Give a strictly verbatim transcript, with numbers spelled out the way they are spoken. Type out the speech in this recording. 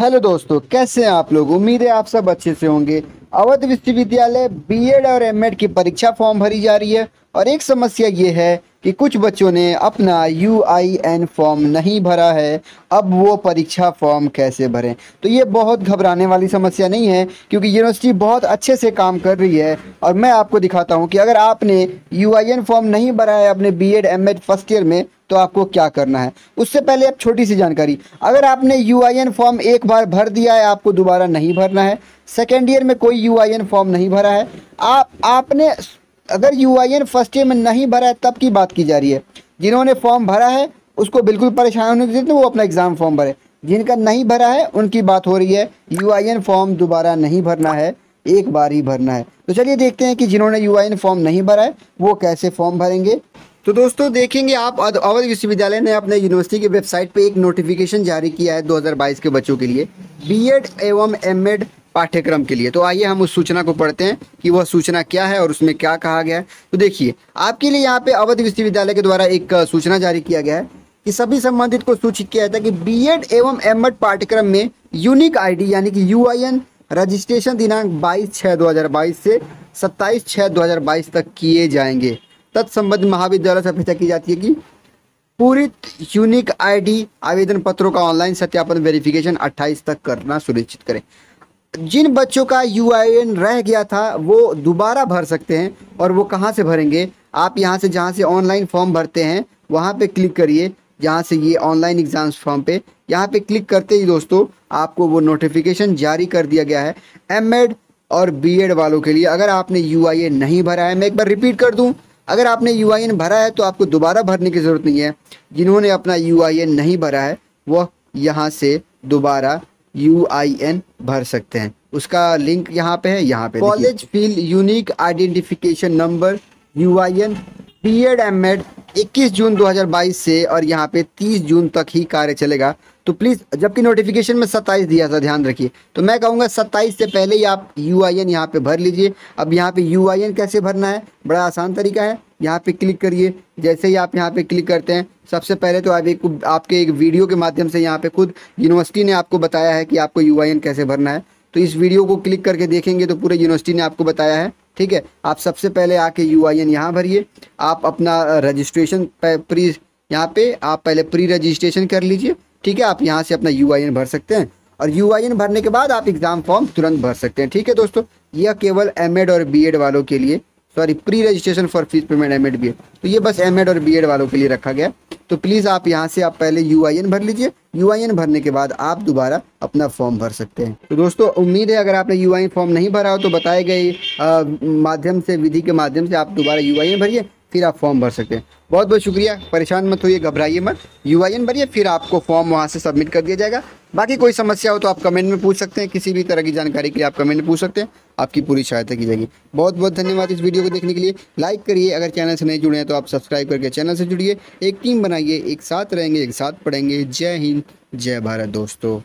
Hello दोस्तों, कैसे हैं आप लोग। उम्मीद है आप सब अच्छे से होंगे। अवध विश्वविद्यालय बीएड और एमएड की परीक्षा फॉर्म भरी जा रही है और एक समस्या ये है कि कुछ बच्चों ने अपना यूआईएन फॉर्म नहीं भरा है। अब वो परीक्षा फॉर्म कैसे भरें, तो ये बहुत घबराने वाली समस्या नहीं है क्योंकि यूनिवर्सिटी बहुत अच्छे से काम कर रही है। और मैं आपको दिखाता हूँ कि अगर आपने यूआईएन फॉर्म नहीं भरा है अपने बीएड एमएड फर्स्ट ईयर में तो आपको क्या करना है। उससे पहले आप छोटी सी जानकारी, अगर आपने यूआईएन फॉर्म एक बार भर दिया है आपको दोबारा नहीं भरना है। सेकेंड ईयर में कोई यूआईएन फॉर्म नहीं भरा है, आप आपने अगर यूआईएन फर्स्ट ईयर में नहीं भरा है तब की बात की जा रही है। जिन्होंने फॉर्म भरा है उसको बिल्कुल परेशान होने की जरूरत नहीं, वो अपना एग्ज़ाम फॉर्म भरे। जिनका नहीं भरा है उनकी बात हो रही है, यूआईएन फॉर्म दोबारा नहीं भरना है, एक बार ही भरना है। तो चलिए देखते हैं कि जिन्होंने यूआईएन फॉर्म नहीं भरा है वो कैसे फॉर्म भरेंगे। तो दोस्तों देखेंगे आप, अवध विश्वविद्यालय ने अपने यूनिवर्सिटी की वेबसाइट पे एक नोटिफिकेशन जारी किया है दो हज़ार बाईस के बच्चों के लिए बीएड एवं एमएड पाठ्यक्रम के लिए। तो आइए हम उस सूचना को पढ़ते हैं कि वह सूचना क्या है और उसमें क्या कहा गया है। तो देखिए आपके लिए यहाँ पे अवध विश्वविद्यालय के द्वारा एक सूचना जारी किया गया है कि सभी संबंधित को सूचित किया जाता है कि बीएड एवं एमएड पाठ्यक्रम में यूनिक आईडी यानी कि यूआईएन रजिस्ट्रेशन दिनांक बाईस छः दो हज़ार बाईस से सत्ताईस छः दो हज़ार बाईस तक किए जाएंगे। तत्संबद्ध महाविद्यालय से अपेक्षा की जाती है कि पूरित यूनिक आईडी आवेदन पत्रों का ऑनलाइन सत्यापन वेरिफिकेशन अट्ठाईस तक करना सुनिश्चित करें। जिन बच्चों का यूआईएन रह गया था वो दोबारा भर सकते हैं। और वो कहाँ से भरेंगे, आप यहाँ से जहाँ से ऑनलाइन फॉर्म भरते हैं वहाँ पे क्लिक करिए, जहाँ से ये ऑनलाइन एग्जाम्स फॉर्म पे यहाँ पे क्लिक करते ही दोस्तों आपको वो नोटिफिकेशन जारी कर दिया गया है एमएड और बीएड वालों के लिए। अगर आपने यूआईएन नहीं भरा है, मैं एक बार रिपीट कर दूँ, अगर आपने यूआईएन भरा है तो आपको दोबारा भरने की ज़रूरत नहीं है। जिन्होंने अपना यूआईएन नहीं भरा है वह यहाँ से दोबारा यूआईएन भर सकते हैं। उसका लिंक यहाँ पे है, यहाँ पे college field unique identification number UIN BEd MEd इक्कीस जून दो हज़ार बाईस से और यहाँ पे तीस जून तक ही कार्य चलेगा। तो प्लीज़, जबकि नोटिफिकेशन में सत्ताईस दिया था, ध्यान रखिए। तो मैं कहूँगा सत्ताईस से पहले ही आप यूआईएन यहाँ पे भर लीजिए। अब यहाँ पे यूआईएन कैसे भरना है, बड़ा आसान तरीका है। यहाँ पे क्लिक करिए, जैसे ही आप यहाँ पे क्लिक करते हैं सबसे पहले तो आप एक आपके एक वीडियो के माध्यम से यहाँ पे खुद यूनिवर्सिटी ने आपको बताया है कि आपको यूआईएन कैसे भरना है। तो इस वीडियो को क्लिक करके देखेंगे तो पूरे यूनिवर्सिटी ने आपको बताया है, ठीक है। आप सबसे पहले आके यूआईएन यहाँ भरिए। आप अपना रजिस्ट्रेशन प्री यहाँ पे आप पहले प्री रजिस्ट्रेशन कर लीजिए, ठीक है। आप यहाँ से अपना यूआईएन भर सकते हैं और यूआईएन भरने के बाद आप एग्ज़ाम फॉर्म तुरंत भर सकते हैं, ठीक है दोस्तों। यह केवल एमएड और बीएड वालों के लिए, sorry pre registration for fees payment MEd BEd, तो ये बस एमएड और बीएड वालों के लिए रखा गया। तो प्लीज़ आप यहाँ से आप पहले यूआईएन भर लीजिए, यूआईएन भरने के बाद आप दोबारा अपना फॉर्म भर सकते हैं। तो दोस्तों उम्मीद है अगर आपने यूआईएन फॉर्म नहीं भरा हो तो बताए गए माध्यम से, विधि के माध्यम से आप दोबारा यूआईएन भरिए, फिर आप फॉर्म भर सकते हैं। बहुत बहुत शुक्रिया, परेशान मत होइए, घबराइए मत, यूआईएन भरिए, फिर आपको फॉर्म वहाँ से सबमिट कर दिया जाएगा। बाकी कोई समस्या हो तो आप कमेंट में पूछ सकते हैं, किसी भी तरह की जानकारी के लिए आप कमेंट में पूछ सकते हैं, आपकी पूरी सहायता की जाएगी। बहुत बहुत धन्यवाद इस वीडियो को देखने के लिए। लाइक करिए, अगर चैनल से नहीं जुड़े हैं तो आप सब्सक्राइब करके चैनल से जुड़िए। एक टीम बनाइए, एक साथ रहेंगे, एक साथ पढ़ेंगे। जय हिंद, जय भारत दोस्तों।